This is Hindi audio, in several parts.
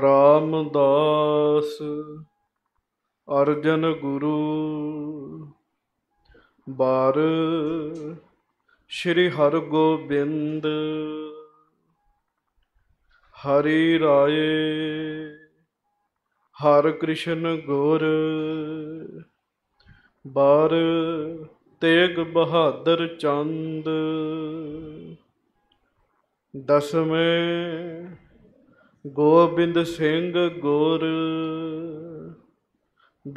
रामदास अर्जन गुरु बार श्री हरगोबिंद हरि राय हर कृष्ण गुर बार तेग बहादुर चंद दसवें गोबिंद सिंह गुर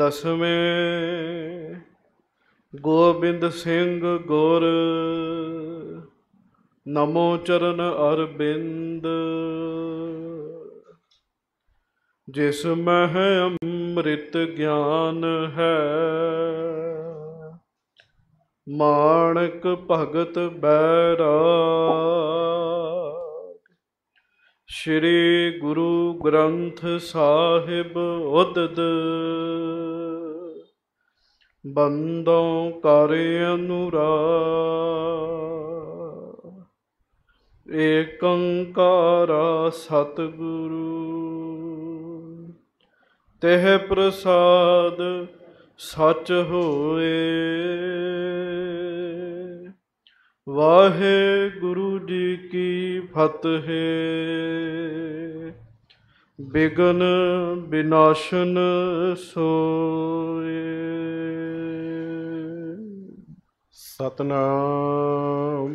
दसवें गोबिंद सिंह गुर नमो चरण अरबिंद जिसमह अमृत ज्ञान है माणक भगत बैरा श्री गुरु ग्रंथ साहिब उदद बंदों करे अनुराग एकंकारा सतगुरु तेह प्रसाद सच होए वाहे गुरु जी की फतह बिघन विनाशन सोए। सतनाम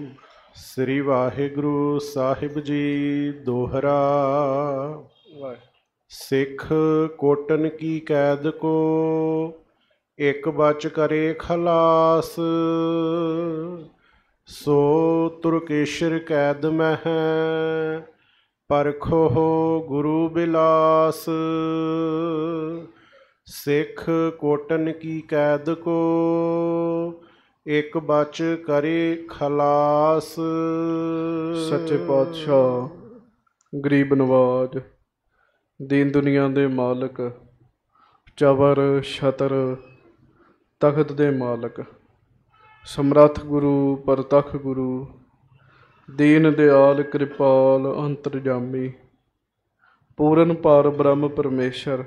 श्री वाहेगुरु साहिब जी दोहरा। सिख कोटन की कैद को एक बच करे खलास, सो तुर्केश्वर कैद में है परखो हो गुरु बिलास। सिख कोटन की कैद को एक बच करे खलास। सच्चे पातशाह गरीब नवाज दीन दुनिया दे मालक चबर छतर तखत दे मालक समर्थ गुरु परतख गुरु दीन दयाल कृपाल अंतरजामी पूरन पार ब्रह्म परमेश्वर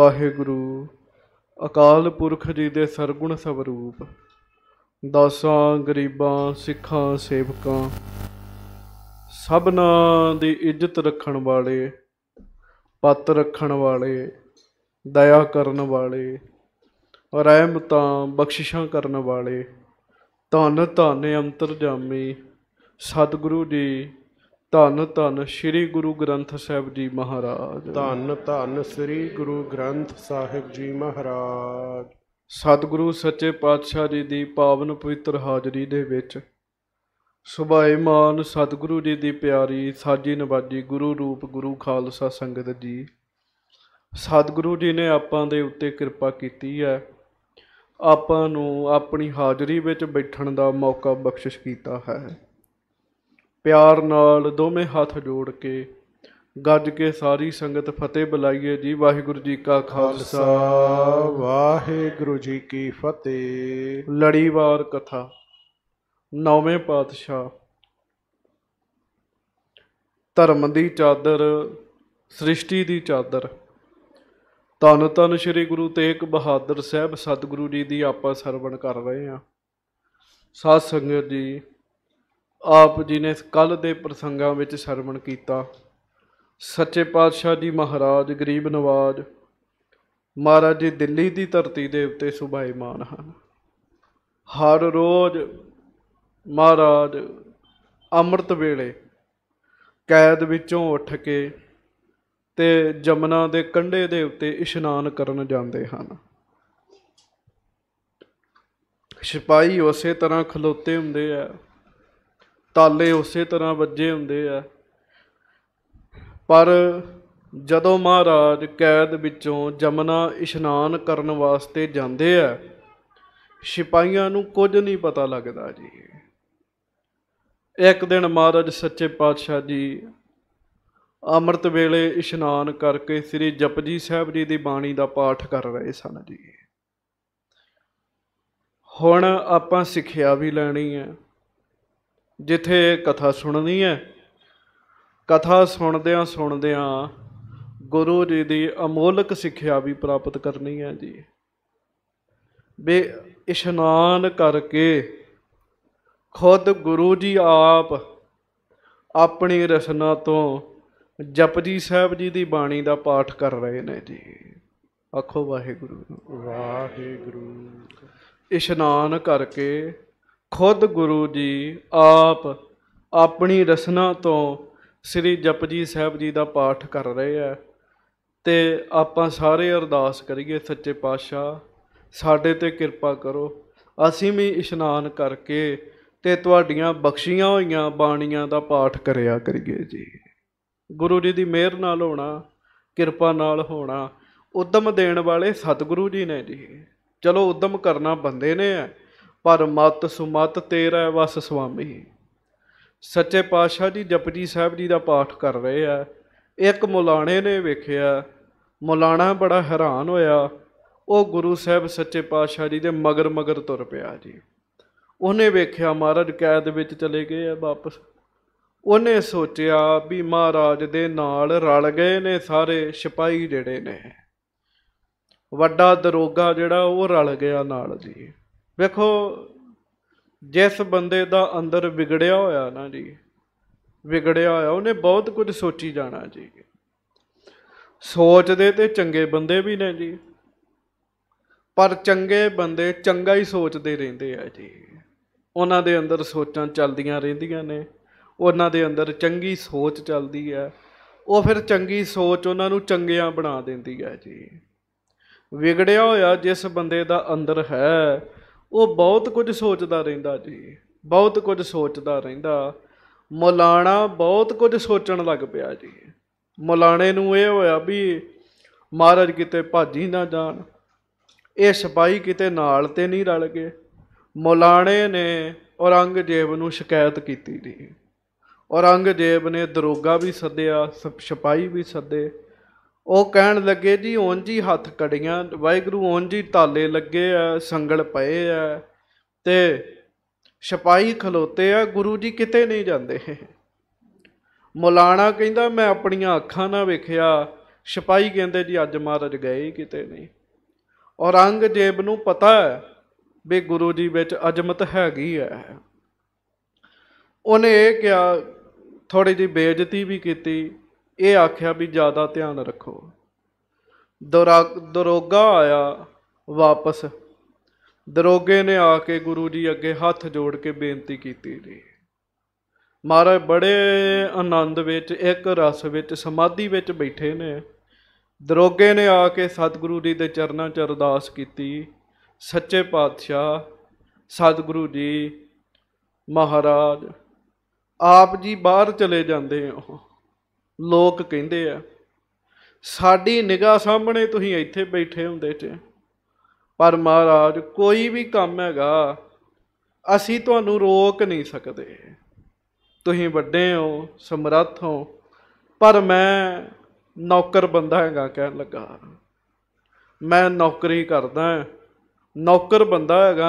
वाहेगुरु अकाल पुरख जी दे सरगुण स्वरूप दासां गरीबां सिखां सेवकां सबना दी इज्जत रखण वाले पत रखण वाले दया करन वाले रहमतां बख्शिशां करन वाले धन धन अंतरजामी सतगुरु जी धन धन श्री गुरु ग्रंथ साहिब जी महाराज। धन धन श्री गुरु ग्रंथ साहिब जी महाराज। सतगुरु सच्चे पातशाह जी की पावन पवित्र हाजरी दे विच सुभाए मान सतगुरु जी की प्यारी साजी नवाजी गुरु रूप गुरु खालसा संगत जी। सतगुरु जी ने आपां दे उत्ते कृपा कीती है, ਆਪਾਂ ਨੂੰ ਆਪਣੀ ਹਾਜ਼ਰੀ ਵਿੱਚ ਬੈਠਣ ਦਾ ਮੌਕਾ ਬਖਸ਼ਿਸ਼ ਕੀਤਾ ਹੈ। ਪਿਆਰ ਨਾਲ ਦੋਵੇਂ ਹੱਥ ਜੋੜ ਕੇ ਗੱਜ ਕੇ ਸਾਰੀ ਸੰਗਤ ਫਤਿਹ ਬੁਲਾਈਏ ਜੀ। ਵਾਹਿਗੁਰੂ ਜੀ ਕਾ ਖਾਲਸਾ ਵਾਹਿਗੁਰੂ ਜੀ ਕੀ ਫਤਿਹ। ਲੜੀਵਾਰ ਕਥਾ ਨੌਵੇਂ ਪਾਤਸ਼ਾਹ ਧਰਮ ਦੀ ਚਾਦਰ ਸ੍ਰਿਸ਼ਟੀ ਦੀ ਚਾਦਰ धन धन श्री गुरु तेग बहादुर साहब सतगुरु जी की आप सरवण कर रहे हैं। साध संगत जी आप जी ने कल के प्रसंगों में सरवण किया। सच्चे पातशाह जी महाराज गरीब नवाज महाराज जी दिल्ली की धरती के उत्ते सुभाईमान हैं। हर रोज़ महाराज अमृत वेले कैद विचों उठ के ते जमना दे कंढे दे उत्ते इशनान करन जांदे हन। सिपाही उस तरह खलोते हुंदे आ, ताले उस तरह वजे हुंदे आ, पर जदों महाराज कैद विचों जमना इशनान करन वास्ते जांदे आ सिपाहियां नूं कुछ नहीं पता लगदा जी। एक दिन महाराज सच्चे पातशाह जी ਅੰਮ੍ਰਿਤ ਵੇਲੇ ਇਸ਼ਨਾਨ ਕਰਕੇ ਸ੍ਰੀ ਜਪ ਜੀ ਸਾਹਿਬ ਜੀ ਦੀ ਬਾਣੀ ਦਾ ਪਾਠ ਕਰ ਰਹੇ ਸਨ ਜੀ। ਹੁਣ ਆਪਾਂ ਸਿੱਖਿਆ ਵੀ ਲੈਣੀ ਹੈ, ਜਿੱਥੇ ਕਥਾ ਸੁਣਨੀ ਹੈ। ਕਥਾ ਸੁਣਦਿਆਂ ਸੁਣਦਿਆਂ ਗੁਰੂ ਜੀ ਦੀ ਅਮੋਲਕ ਸਿੱਖਿਆ ਵੀ ਪ੍ਰਾਪਤ ਕਰਨੀ ਹੈ ਜੀ। ਬੇ ਇਸ਼ਨਾਨ ਕਰਕੇ खुद गुरु जी आप अपनी रसना तो जप जी साहब जी की बाणी का पाठ कर रहे हैं जी। आखो वाहेगुरु वाहेगुरु। इशनान करके खुद गुरु जी आप अपनी रसना तो श्री जप जी साहब जी का पाठ कर रहे हैं। तो आप सारे अरदास करिए सच्चे पातशाह साढ़े ते कृपा करो, असी भी इशनान करके ते तुहाड़ियां बख्शियां होईयां बाणियां दा पाठ करिया करिए जी। गुरु जी की मेहर नाल होना, किरपा नाल होना। उद्यम देण वाले सतगुरु जी ने जी। चलो उद्यम करना बंदे ने है, पर मत सुमत तेरा वस स्वामी। सच्चे पातशाह जी जपजी साहब जी का पाठ कर रहे हैं। एक मौलाने ने वेख्या, मौलाना बड़ा हैरान होया, वो गुरु साहब सच्चे पातशाह जी के मगर मगर तुर पिया जी। उन्हें वेख्या महाराज कैद विच चले गए है वापस। उन्हें सोचिया भी महाराज दे नाल रल गए ने सारे सिपाही जिहड़े ने, वड्डा दरोगा जिहड़ा वो रल गया नाल जी। वेखो जिस बंदे दा अंदर बिगड़िया होया ना जी, बिगड़िया होया उन्हें बहुत कुछ सोची जाना जी। सोचदे ते चंगे बंदे भी ने जी, पर चंगे बंदे चंगा ही सोचते रहंदे आ जी। उन्हां दे अंदर सोचां चलदियां रहिंदियां ने, उन्हां दे अंदर चंगी सोच चलदी है। वो फिर चंगी सोच उन्हां नूं चंगियां बना दिंदी है जी। ਵਿਗੜਿਆ ਹੋਇਆ जिस बंदे दा अंदर है वह बहुत कुछ सोचता रहिंदा जी, बहुत कुछ सोचता रहिंदा। ਮੌਲਾਣਾ बहुत कुछ सोचण लग पिया जी। ਮੌਲਾਣੇ ਨੂੰ ਇਹ ਹੋਇਆ ਵੀ ਮਹਾਰਾਜ ਕਿਤੇ ਭੱਜ ਹੀ ਨਾ ਜਾਣ, ਇਹ ਸਿਪਾਹੀ ਕਿਤੇ ਨਾਲ ਤੇ ਨਹੀਂ ਰਲ ਗਏ। ਮੌਲਾਣੇ ਨੇ ਔਰੰਗਜ਼ੇਬ ਨੂੰ ਸ਼ਿਕਾਇਤ ਕੀਤੀ ਜੀ। ਔਰੰਗਜ਼ੇਬ ਨੇ ਦਰੋਗਾ ਵੀ ਸੱਦਿਆ, ਸਿਪਾਹੀ ਵੀ ਸੱਦੇ। ਉਹ ਕਹਿਣ ਲੱਗੇ ਜੀ ਉਂਝ ਹੀ ਹੱਥ ਕੜੀਆਂ ਵਾਹਿਗੁਰੂ, ਉਂਝ ਹੀ ਤਾਲੇ ਲੱਗੇ ਆ, ਸੰਗਲ ਪਏ ਆ, ਤੇ ਸਿਪਾਹੀ ਖਲੋਤੇ ਆ, ਗੁਰੂ ਜੀ ਕਿਤੇ ਨਹੀਂ ਜਾਂਦੇ। ਮੌਲਾਣਾ ਕਹਿੰਦਾ ਮੈਂ ਆਪਣੀਆਂ ਅੱਖਾਂ ਨਾਲ ਵੇਖਿਆ। ਸਿਪਾਹੀ ਕਹਿੰਦੇ ਜੀ ਅੱਜ ਮਹਾਰਾਜ ਗਏ ਕਿਤੇ नहीं। औरंगजेब नूं पता है भी गुरु जी विच अजमत हैगी है। उन्हें यह क्या थोड़ी जी बेइज्जती भी की, आख्या भी ज़्यादा ध्यान रखो। दरोगा आया वापस। दरोगे ने आके गुरु जी अगे हथ जोड़ के बेनती की जी। महाराज बड़े आनंद विच एक रस विच समाधि विच बैठे ने। दरोगे ने आके सतगुरु जी के चरणों च अरदास की, सच्चे पातशाह सतगुरु जी महाराज आप जी बाहर चले जाते हो, लोग कहते हैं साड़ी निगाह सामने तुसीं इत्थे बैठे हुंदे जे, पर महाराज कोई भी काम हैगा असीं तुहानूं रोक नहीं सकते। तुसीं वड्डे हो, समर्थ हो, पर मैं नौकर बंदा हैगा। कहन लगा मैं नौकरी करदा, नौकर बंदा हैगा,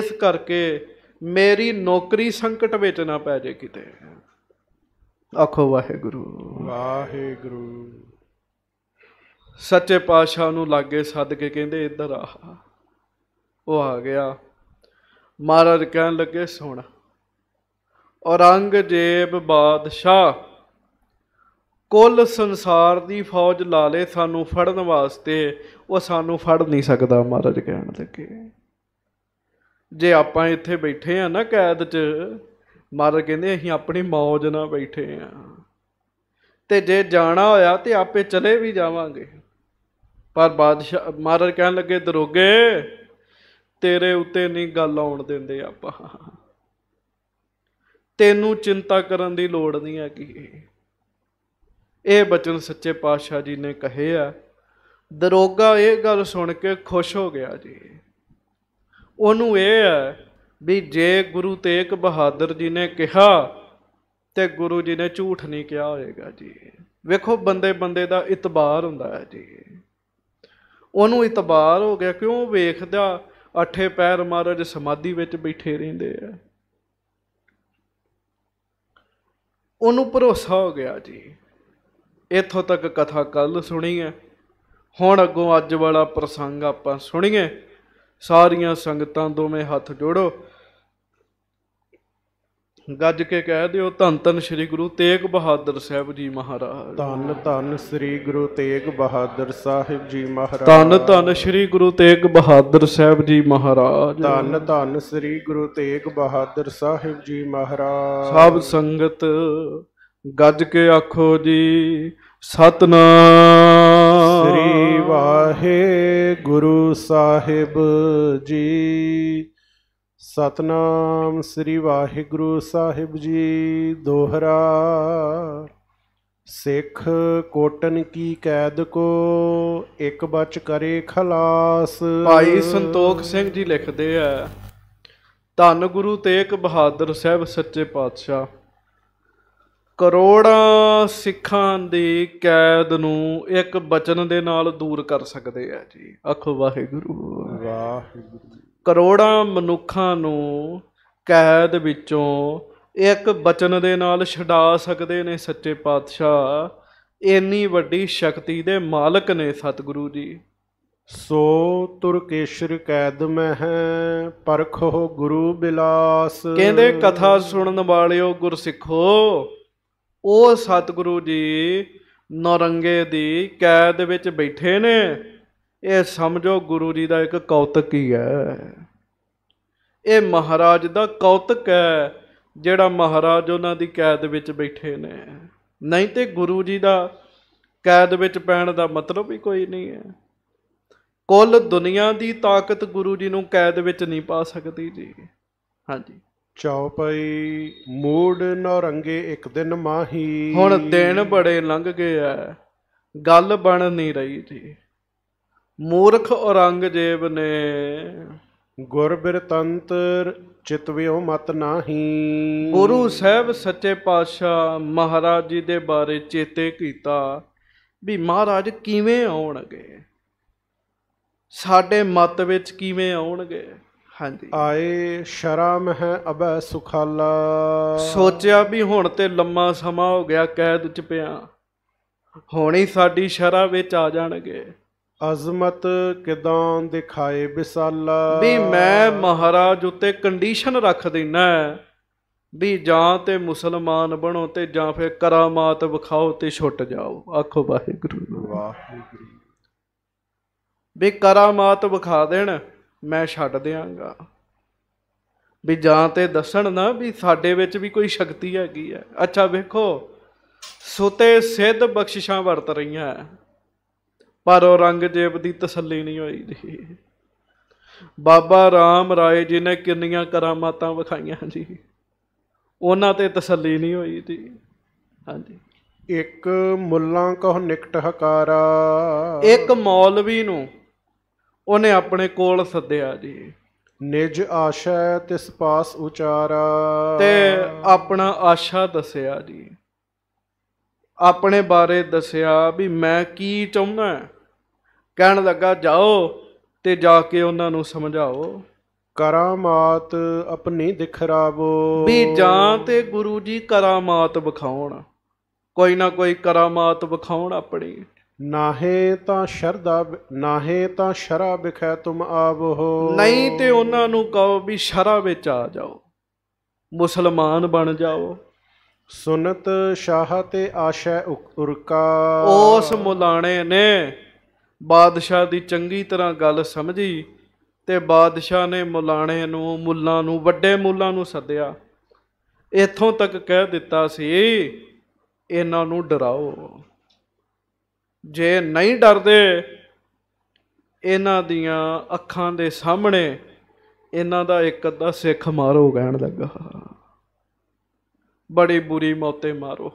इस करके मेरी नौकरी संकट विच ना पै जे किते। आखो वाहेगुरू वाहेगुरू। सच्चे पातशाह नूं लागे सद के कहंदे इधर आ। वो आ गया। महाराज कहन लगे सुण औरंगजेब बादशाह कुल संसार की फौज ला ले सानू फड़न वास्ते, वह सानू फड़ नहीं सकता। महाराज कहन लगे जे आपां इत्थे बैठे हैं ना कैद च, महाराज कहंदे असीं अपनी मौज ना बैठे हैं, ते जे जाना होया ते आपे चले भी जावांगे। पर बादशाह महाराज कहन लगे दरोगे तेरे उत्ते नहीं गल आउण देंदे आपां, तैनूं चिंता करन दी लोड़ नहीं हैगी। ये बचन सच्चे पातशाह जी ने कहे आ। दरोगा ये गल सुन के खुश हो गया जी। उन्होंने ये है भी जे गुरु तेग बहादुर जी ने कहा तो गुरु जी ने झूठ नहीं कहा होएगा जी। वेखो बंदे बंदे दा इतबार हुंदा है जी। उन्होंने इतबार हो गया क्यों वेखदा अठे पैर महाराज समाधि विच बैठे रहिंदे आ। उन्होंने भरोसा हो गया जी इत्थों तक कथा कल सुनी है, हुण अगों अज वाला प्रसंग आपां सुनीए। सारियां संगतां दोवें हथ जोड़ो, गज के कह दिओ धन धन श्री गुरु तेग बहादुर साहिब जी महाराज। धन धन श्री गुरु तेग बहादुर साहिब जी महाराज। धन धन श्री गुरु तेग बहादुर साहिब जी महाराज। धन धन श्री गुरु तेग बहादुर साहिब जी महाराज। सब संगत गज के आखो जी सतनाम। श्री वाहे गुरु साहिब जी। सतनाम श्री वाहिगुरु साहिब जी। दोहरा सिख कोटन की कैद को एक बच करे खलास। भाई संतोख सिंह जी लिखते है, धन गुरु तेग बहादुर साहब सच्चे पातशाह करोड़ा सिखा की कैद नू एक बचन दे नाल दूर कर सकते है जी। आखो वाहिगुरु वाहिगुरु। करोड़ा मनुखा कैद विचों एक बचन दे नाल छड़ा सकते ने सच्चे पातशाह। इन्नी वड्डी शक्ति दे मालक ने सतगुरु जी। सो तुरकेशर कैद में है परखो गुरु बिलास। कहते कथा सुनन वाले हो गुरसिखो, ओ सतगुरु जी नौरंगे दी कैद विच बैठे ने। ये समझो गुरु जी का एक कौतक ही है, ये महाराज का कौतक है जिहड़ा महाराज उन्होंने कैद विच बैठे ने। नहीं तो गुरु जी का कैद विच पैण का मतलब ही कोई नहीं है। कुल दुनिया की ताकत गुरु जी नूं कैद विच नहीं पा सकती जी। हाँ जी। चौपाई मूड नौरंगे एक दिन माही। हुण दिन बड़े लंघ गए है, गल बन नहीं रही जी। मूर्ख औरंगजेब ने गुर बिरतंत्र चितव्यो मत नाही। गुरु साहब सच्चे पातशाह महाराज जी दे बारे चेते कीता भी महाराज किवें आउणगे, साडे मत विच किवें आउणगे। हाँ जी। आए शरम है अबै सुखाला। सोचिया भी हुण ते लम्मा समा हो गया कैद च पिया, हुण ही साडी शरा विच आ जाणगे। अजमत किदां दिखाए विसाला। भी मैं महाराज उत्ते कंडीशन रख देना भी जां ते मुसलमान बनो ते जां फिर करामात विखाओ ते छुट जाओ। आखो वाहिगुरु वाहिगुरु। भी करामात विखा देन मैं छड्ड देंगा, भी जां ते दसन ना भी साडे विच भी कोई शक्ति हैगी है। अच्छा वेखो सुते सिद्ध बख्शिशां वरत रहीआं, पर औरंगजेब की तसली नहीं हुई जी। बाबा राम राय जी ने किन्नियां करामातां विखाइयां जी, उन्हां ते तसली नहीं हुई जी। हाँ जी। एक मुल्लां कहो निकट हकारा। एक मौलवी नूं उन्हें अपने कोल सद्दिया जी। निज आशा तिस पास उचारा, ते अपना आशा दसिया जी, अपने बारे दसिया भी मैं की चाहुंदा। कहण लगा जाओ ते जाके उन्हां नूं समझाओ। करामात अपनी दिखरावो। भी जां ते गुरु जी करामात विखाउण, कोई ना कोई करामात विखाउण अपनी। नाहे तां शरा विखै तुम आवो। नहीं ते उन्हां नूं कहो भी शरा विच आ जाओ, मुसलमान बन जाओ। सुनत शाह ते आशा उरका। उस मुलाने ने बादशाह की चंगी तरह गल समझी ते बादशाह ने मुलाने नूं मुल्लां नूं वड्डे मुल्लां नूं सद्दिया। इत्थों तक कह दिता सी इन्हां नूं डराओ, जे नहीं डरदे इन्हां दियां अखां दे सामने इन्हां दा इक अद्धा सिख मारो। कहण लगा बड़ी बुरी मौतें मारो,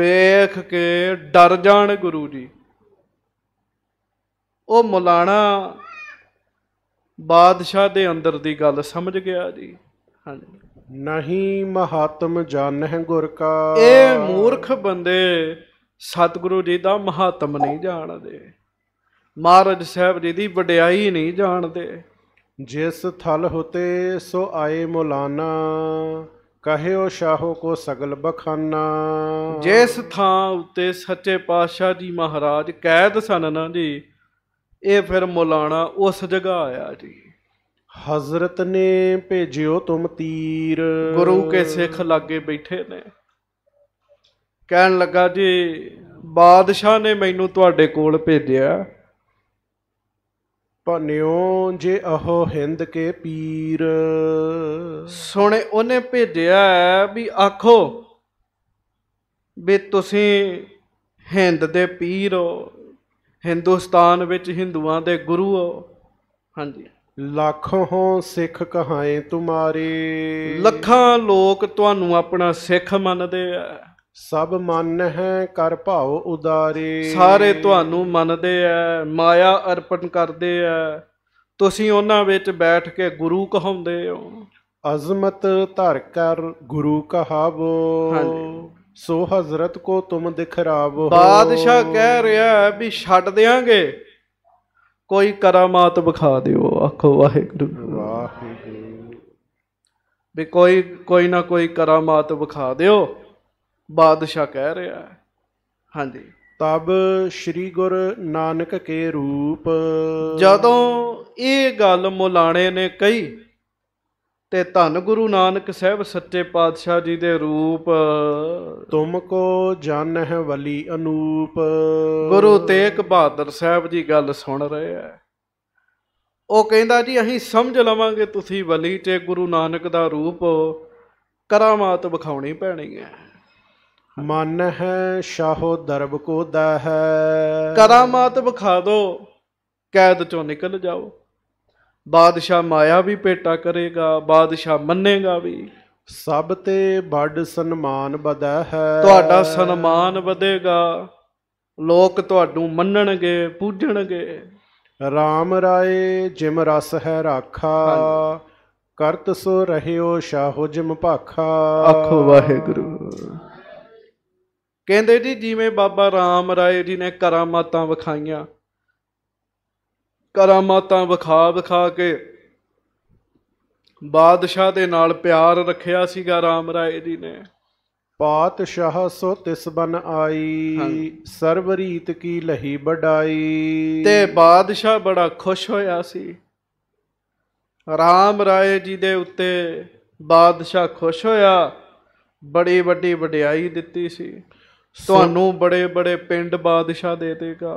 वेख के डर जान गुरु जी। वो मौलाना बादशाह दे अंदर दी गल समझ गया जी। हाँ जी। नहीं महात्म जान है गुर का। ये मूर्ख बंदे सतगुरु जी का महात्म नहीं जानते, महाराज साहब जी की वड्याई नहीं जानते। जिस थल होते सो आए मौलाना, कहे ओ शाहो को सगल बखाना। जिस थां उत्ते सच्चे पातशाह जी महाराज कैद सन ना जी, ये फिर मौलाना उस जगह आया जी। हजरत ने भेजियो तुम तीर। गुरु के सिख लागे बैठे ने, कहन लगा जी बादशाह ने मैनू तुहाडे कोल भेजिया। भन्यो जे अहो हिंद के पीर। सुने उन्हें भेजिया भी आखो भी तुसी हिंद दे पीर हो, हिंदुस्तान विच हिंदुआं दे गुरु हो। हाँ जी। लाखों हो सिख कहाए तुम्हारे। लखा लोग तुहानू अपना सिख मनदे आ। सब मन है कर भाव उदारे। सारे तुहानू मनदे आ, माया अर्पण करदे आ, तुसीं उन्हां विच बैठ के गुरु कहाउंदे हो। अजमत धर कर गुरु कहावो। हाँ जी। सो हजरत को तुम दिखरावो। बादशाह कह रहा है भी छड्ड देंगे, कोई करामात विखा दियो। आखो वाहिगुरु वाहिगुरु। भी कोई ना कोई करामात विखा दियो, बादशाह कह रहा है। हाँ जी। तब श्री गुरु नानक के रूप। जदों ये गल मौलाने ने कही ते धन गुरु नानक साहब सच्चे पातशाह जी दे रूप। तुमको जान है वली अनूप। गुरु तेग बहादुर साहब जी गल सुन रहे है। वह कहता जी अहीं समझ लवांगे तुसी वली ते गुरु नानक दा रूप हो, करामात विखाउणी पैनी है। मन है शाहो दरब को दह। करामात विखा दो, कैद चो निकल जाओ। बादशाह माया भी पेटा करेगा, बादशाह मनेगा भी। सब ते बड़ सन्मान बदा है। तुहाडा सन्मान बदेगा, लोग तुहानू मन्नणगे, पूजणगे। राम राय जिम रस है राखा। करत सो रहियो शाहो जिम भाखा। आखो वाहेगुरु। कहते जी जिमें बाबा राम राय जी ने करामातां विखाइया, करामातां विखा विखा के बादशाह दे नाल प्यार रखिया सीगा राम राय जी ने। पातशाह सो तिस बन आई। हाँ। सर्वरीत की लही बढ़ाई। ते बादशाह बड़ा खुश होया सी, राम राय जी दे उत्ते बादशाह खुश होया। बड़ी वड्डी वड्याई दिती सी, तुहानू बड़े बड़े पिंड बादशाह दे देगा,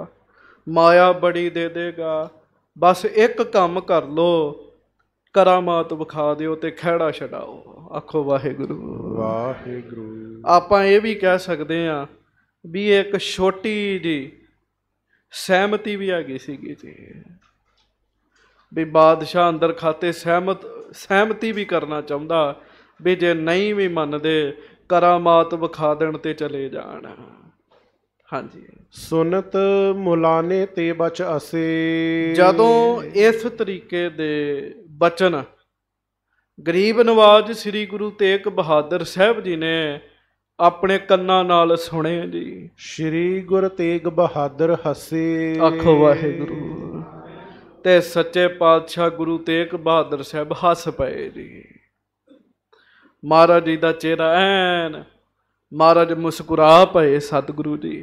माया बड़ी दे देगा। बस एक काम कर लो, करामात विखा दिओ ते खैड़ा छड़ाओ। आखो वाहेगुरु वाहेगुरु। आपां ये भी कह सकते हैं भी एक छोटी जी सहमति भी हैगी सीगी जी, भी बादशाह अंदर खाते सहमति भी करना चाहता भी जे नहीं भी मनदे करामात विखा देण ते चले जाण। हाँ जी। सुनत मौलाने ते बच असे। जदों इस तरीके दे बचन गरीब नवाज श्री गुरु तेग बहादुर साहब जी ने अपने कन्ना नाल सुने जी, श्री गुरु तेग बहादुर हसे। आखो वाहेगुरु। ते सच्चे पातशाह गुरु तेग बहादुर साहब हस पए जी। महाराज जी का चेहरा ऐन, महाराज मुस्कुरा पे। सतगुरु जी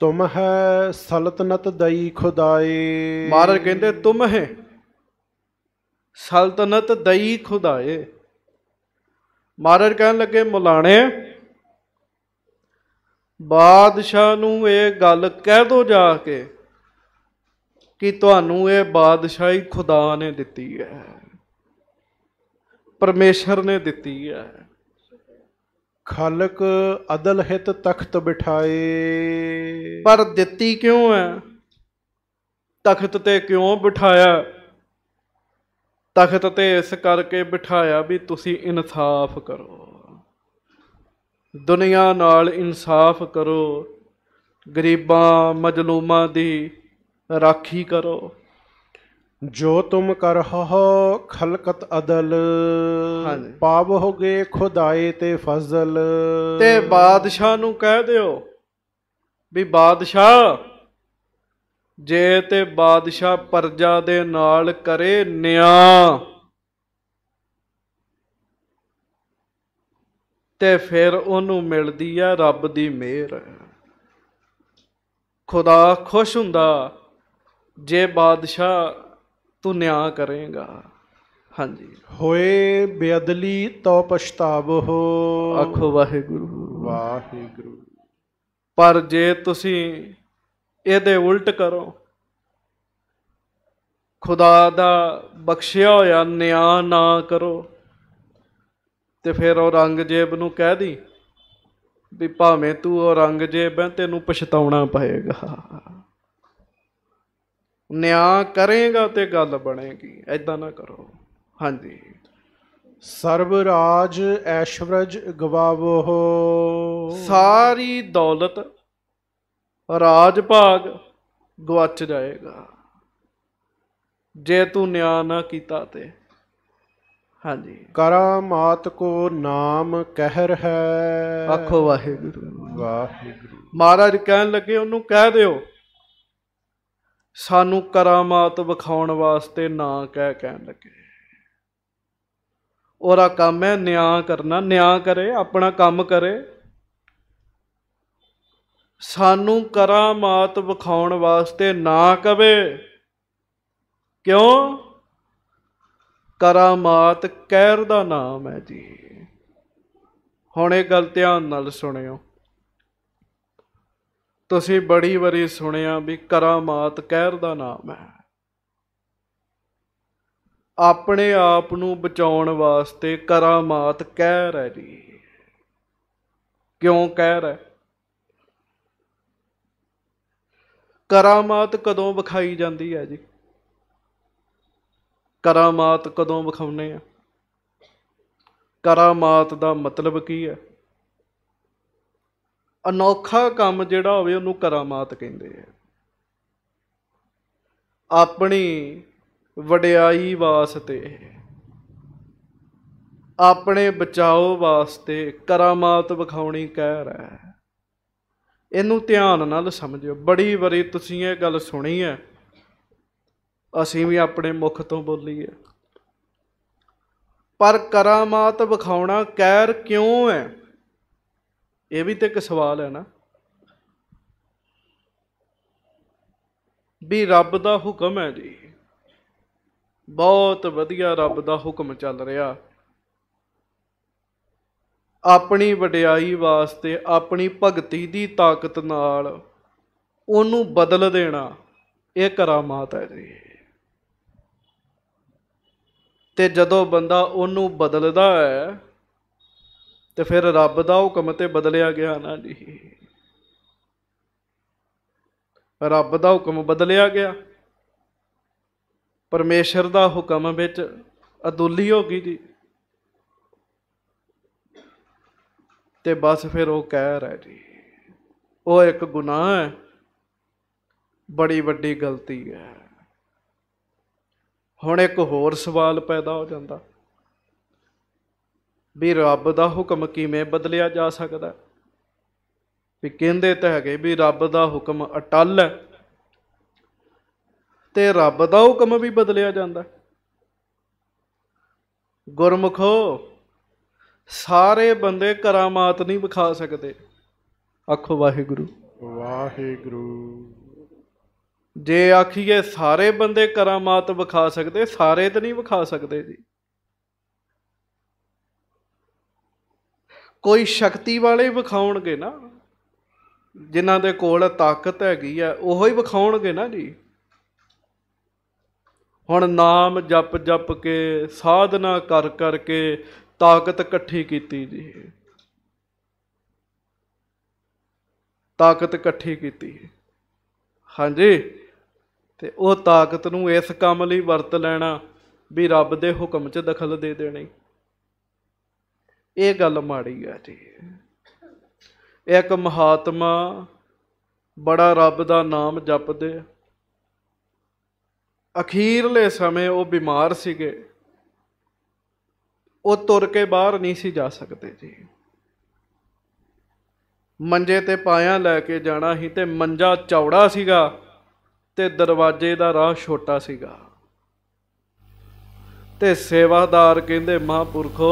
तुम है सल्तनत दई खुदाए। महाराज कहते तुम है सल्तनत दई खुदाए। महाराज कहन लगे मौलाने बादशाह नू ये गल कह दो जाके कि तुहानू ये बादशाही खुदा ने दिती है, परमेश्वर ने दिती है। खालक अदल हित तख्त बिठाए। पर दिती क्यों है, तख्त ते क्यों बिठाया? तख्त ते इस करके बिठाया भी तुसी इंसाफ करो, दुनिया नाल इंसाफ करो, गरीबां मजलूमां दी राखी करो। जो तुम करहो खलकत अदल। हाँ। पावोगे खुदाए ते फजल। ते बादशाह नू कह दियो भी बादशाह जे ते बादशाह परजा दे नाल करे न्याय, ते फिर ओनू मिलती है रब की मेहर। खुदा खुश हुंदा जे बादशाह तू न्याय करेगा। हाँ जी, होए बेअदली तो पछतावो हो, आखो वाहिगुरु वाहिगुरु। पर जे तुसी एदे उल्ट करो, खुदा दा बख्शिया होया न्याय ना करो, तो फिर औरंगजेब नूं कह दी भी भावें तू औरंगजेब है तेनू पछताउणा पएगा। न्याय करेगा तो गल बनेगी, ऐदा ना करो। हाँ जी, सर्वराज ऐश्वर्य गवावो हो, सारी दौलत राज भाग गवाच जाएगा जे तू न्याय ना कीता ते। हाँ जी, करामात को नाम कहर है, आखो वाहिगुरु वाहिगुरु। महाराज कहन लगे उन्होंने कह दो सानू करामात विखाउण वास्ते ना कह, कहन लगे ओरा काम है न्याय करना, न्याय करे अपना काम करे। सानू करामात विखाउण वास्ते ना कवे, क्यों? करामात कहर का नाम है जी। हुण इह गल ध्यान नाल सुनियो, तुसीं बड़ी वारी सुनिया भी करामात कहर का नाम है। अपने आप नूं बचाउण वास्ते करामात कहर है जी। क्यों कहर है? करामात कदों विखाई जाती है जी? करामात कदों विखाने? करामात का मतलब की है? अनोखा काम जिहड़ा होवे उहनूं करामात कहिंदे आ। अपनी वड्याई वास्ते, अपने बचाव वास्ते करामात विखाउणी कहर है। इहनूं ध्यान नाल समझिओ। बड़ी वारी तुसीं इह गल सुणी है, असीं भी अपने मुख तो बोलीए। पर करामात विखाउणा कहर क्यों है? ये भी तो एक सवाल है ना। भी रब का हुक्म है जी, बहुत वधिया रब का हुक्म चल रहा। अपनी वड्याई वास्ते अपनी भगती की ताकत नाल उहनूं बदल देना, ये करामात है जी। ते जदों बंदा उन्नू बदलदा है तो फिर रब दा हुक्म ते बदलिया गया ना जी। रब दा हुक्म बदलिया गया, परमेशर दा हुक्म विच अदुली हो गई जी। ते बस फिर वो कहर है जी, वो एक गुनाह है, बड़ी वड्डी गलती है। हुण एक होर सवाल पैदा हो जाता भी रब का हुक्म किवें बदलिया जा सकता है? भी कहंदे तां हैगे भी रब का हुक्म अटल है, तो रब का हुक्म भी बदलिया जाता। गुरमुखो, सारे बंदे करामात नहीं विखा सकते। आखो वाहिगुरु वाहिगुरु। जे आखिए सारे बंदे करामात विखा सकते, सारे तो नहीं विखा सकते जी। कोई शक्ति वाले विखाउणगे ना, जिन्हां दे कोल ताकत हैगी है ओही विखाउणगे ना जी। हुण नाम जप जप के साधना कर करके ताकत इकट्ठी कीती जी, ताकत इकट्ठी कीती। हाँ जी, ते वो ताकत नूं इस काम लई वरत लैना भी रब दे हुक्म च दखल दे देनी, ये गल माड़ी है जी। एक महात्मा बड़ा रब दा नाम जपदे, अखीरले समय वो बीमार सीगे, वो तुर के बाहर नहीं सी जा सकते जी। मंजे ते पाया लैके जाना ही, ते मंजा चौड़ा सीगा ते दरवाजे दा राह छोटा सीगा। ते सेवादार कहंदे, महापुरखो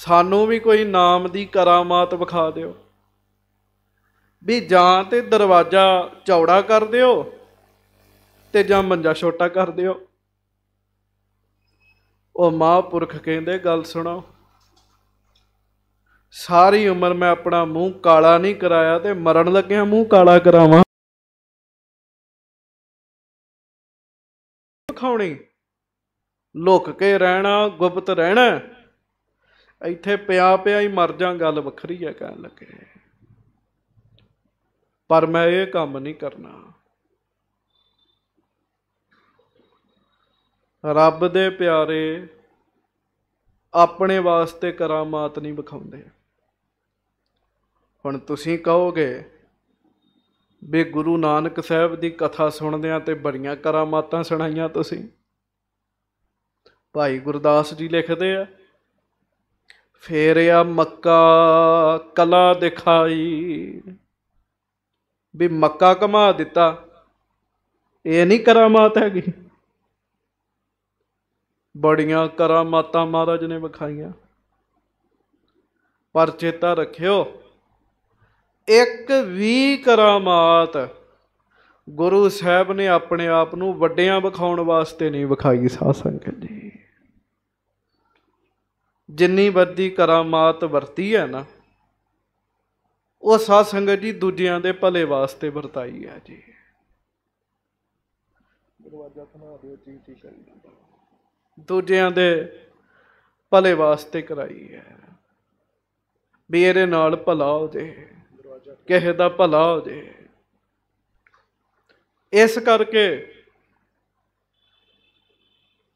सानू भी कोई नाम की करामात विखा दो भी, जां ते दरवाजा चौड़ा कर दो ते जां मंजा छोटा कर दो। वह महापुरख कहते गल सुनो, सारी उम्र मैं अपना मूँह काला नहीं कराया ते मरण लग्या मूँह काला करावां। खाउणी लुक के रहना, गुप्त रहना, इत्थे पिया पिया ही मर जा गल वखरी है कहण लगे, पर मैं ये काम नहीं करना। रब दे प्यारे अपने वास्ते करामात नहीं विखाउंदे। हुण तुसीं कहोगे भी गुरु नानक साहब की कथा सुनदियां ते बड़ियां करामातां सुनाइयां तुसीं। भाई गुरदास जी लिखदे आ, फेरिया मक्का कला दिखाई, भी मक्का घुमा दिता ये नहीं करामात हैगी। बड़ियां करामातां महाराज ने विखाइयां, पर चेता रखियो एक भी करामात गुरु साहब ने अपने आप नूं वड्डियां विखाउण वास्ते नहीं विखाई। साध संगत जी जिन्नी वड्डी करामात वरती है ना, वो साध संगत जी दूजियां दे भले वास्ते वरताई है जी। दूजियां दे भले वास्ते कराई है भी इहदे नाल भला हो जाए, किसी का भला हो जाए। इस करके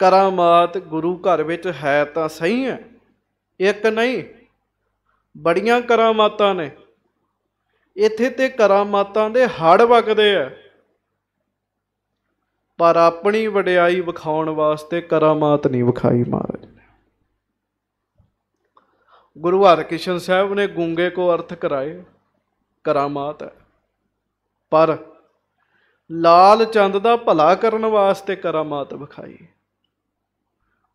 करामात गुरु घर विच है तो सही है, एक नहीं बड़ियां करामातां ने। इत्थे ते करामातां दे हड़ वगदे है, पर अपनी वड्याई विखाउण वास्ते करामात नहीं विखाई महाराज ने। गुरु हर कृष्ण साहब ने गूंगे को अर्थ कराए करामात है, पर लाल चंद का भला करने वास्ते करामात विखाई।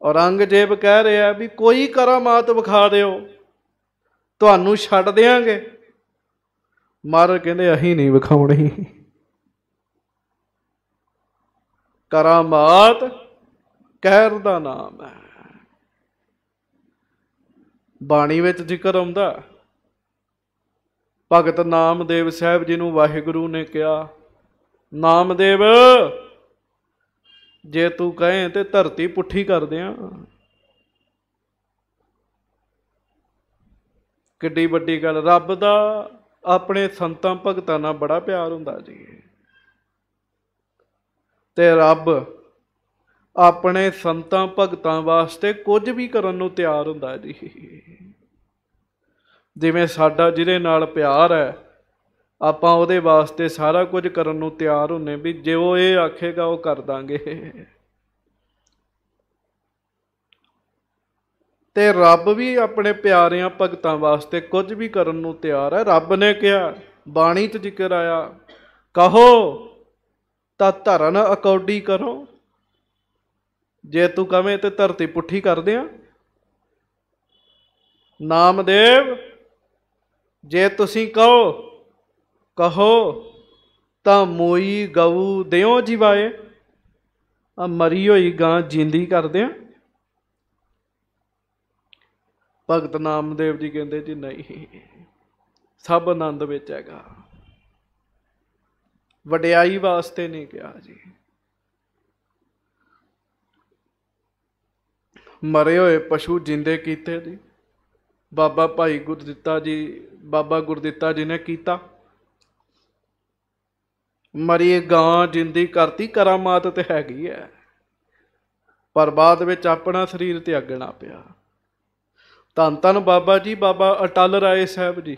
औरंगजेब कह रहा भी कोई करामात विखा दो तुहानू छड्ड देंगे। महाराज कहते अहीं नहीं विखाउणी। करामात कहर का नाम है। बाणी विच जिक्र आउंदा, भगत नामदेव साहब जी नूं वाहिगुरु ने कहा, नामदेव जे तू कहें तो धरती पुठी कर दें। किड्डी वड्डी गल, रब दा अपने संतां भगतां नाल बड़ा प्यार हुंदा जी, ते रब अपने संतां भगतां वास्ते कुछ भी करन नूं तैयार हुंदा जी। जिमें साडा जिहदे नाल प्यार है आपां उहदे वास्ते सारा कुछ करन नूं तैयार हुंने भी, जो ये आखेगा वो कर दांगे। ते रब भी अपने प्यारियां भगतां वास्ते कुछ भी करन नूं तैयार है। रब ने कहा, बाणी च जिक्र आया, कहो तां धरन अकौडी करो, जे तू कवें ते धरती पुठी कर दें। नामदेव जे तुसी कहो तां मोई गऊ दिओ जीवाए, मरी होई गां जींदी कर दें। भगत नामदेव जी कहते जी नहीं, सब आनंद विच हैगा, वड्याई वास्ते नहीं कहा जी। मरे होए पशु जिंदे कीते जी, बाबा भाई गुरदित्ता जी, बाबा गुरदित्ता जी ने किया। मरी गां जिंदी करती, करामात तो हैगी है, पर बाद विच अपना शरीर त्यागना पिया। धन धन बाबा जी बाबा अटल राय साहब जी,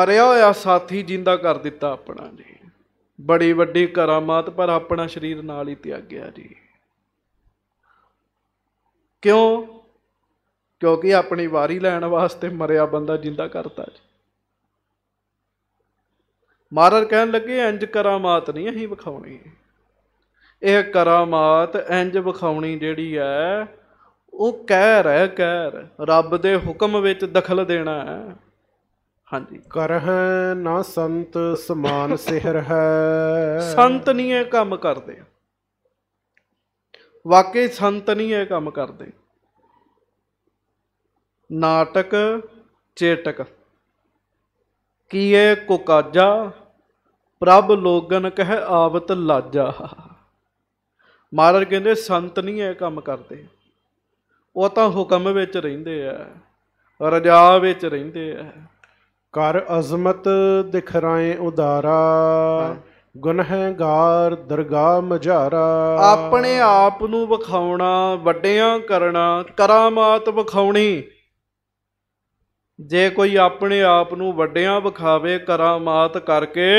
मरिया होया साथी जिंदा कर दिता अपना जी, बड़ी वड्डी करामात, पर अपना शरीर नाल ही त्यागया जी। क्यों? क्योंकि अपनी वारी लैण वास्ते मरिया बंदा जिंदा करता जी। महाराज कहन लगे इंज करामात नहीं अहीं विखाउणी। यह करामात इंज विखाउणी जिहड़ी है वो कहर है, कहर रब दे हुक्म विच दखल देना है। हाँ जी, कर है ना संत समान सिहर है, संत नहीं है काम करते, वाकई संत नहीं है काम करते। नाटक चेटक किए कुकाजा, प्रभ लोगन कह आवत लाजा। महाराज कहते संत नहीं है काम करते, वह तो हुक्म विच रहिंदे आ, रजा विच रहिंदे आ। कर अजमत दिखराए उदारा, गुनहगार दरगाह मजारा। अपने आप नूं विखाउणा, वड्डियां करना, करामात विखाउणी। जे कोई अपने आप नूं वड्डियां विखावे, करामात करके,